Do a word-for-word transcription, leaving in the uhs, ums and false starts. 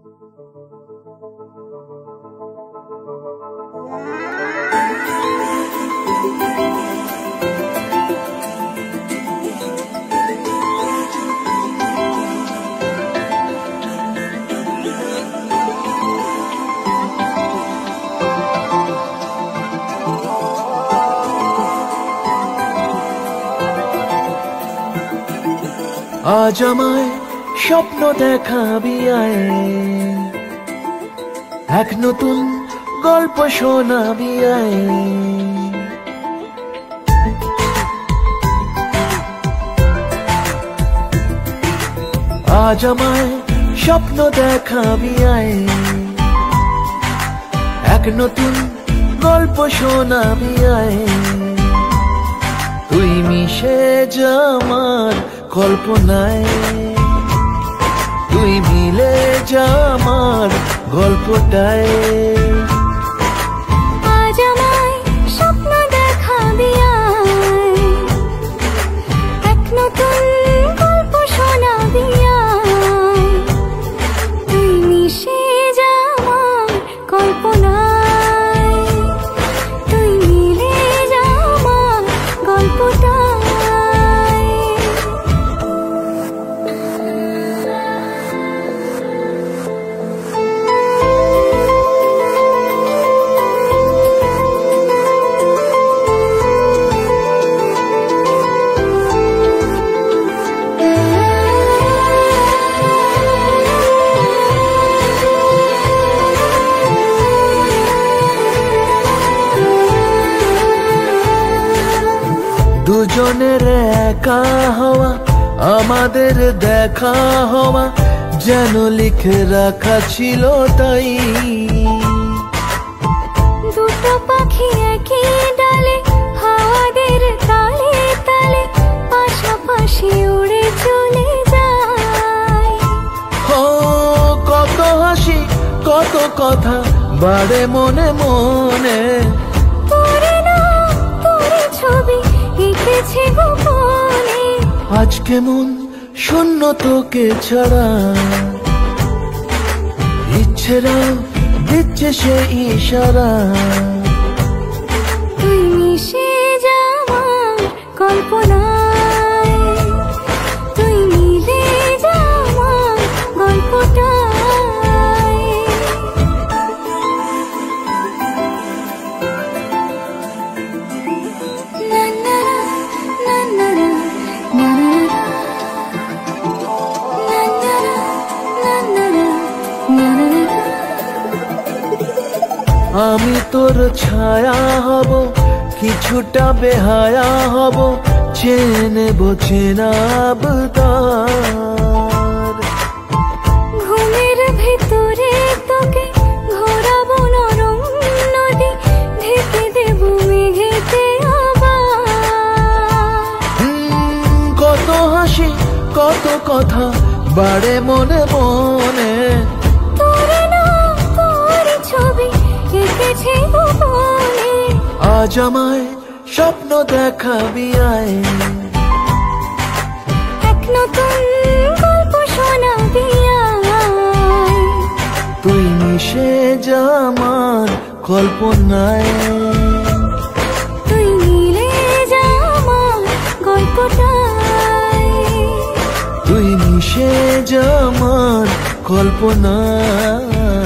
আজ আমায় স্বপ্ন দেখাবি আয়, এক নতুন গল্প শোনাবি আয়। আজ আমায় স্বপ্ন দেখাবি আয়, এক নতুন গল্প শোনাবি আয়। তুই মিশে যা আমার কল্পনায়, তুই মিলে যা আমার গল্পটায়। আজ আমায় স্বপ্ন দেখাবি আয়, এক নতুন গল্প শোনাবি আয়। তুই মিশে যা আমার কল্পনায়, তুই মিলে যা আমার গল্পটায়। দুজনের একা হওয়া, আমাদের দেখা হওয়া, যেন লিখে রাখা ছিল তাই। দুটো পাখি একই ডালে, হাওয়াদের তালে তালে, পাশাপাশি উড়ে চলে যায়। ও কত হাসি, কত কথা বাড়ে মনে মনে। আজ কেমন শূন্য তোকে ছাড়া, ইচ্ছেরা দিচ্ছে সে ইশারা। তুই মিশে যা আমার কল্পনায়, তুই মিলে যা আমার গল্পটা। আমি তোর ছায়া হব, কিছুটা বেহায়া হব, চেনে বোঝেনা আবদার। ঘুমের ভিতরে তোকে ঘোরাবো নরম নদী, ঢেকে দেব মেঘেতে আবার। কত হাসি, কত কথা বাড়ে মনে মনে। আজ আমায় স্বপ্ন দেখাবি আয়, এক নতুন গল্প শোনাবি আয়। তুই মিশে যা আমার কল্পনায়, তুই মিলে যা আমার গল্পটায়। তুই মিশে যা আমার কল্পনায়।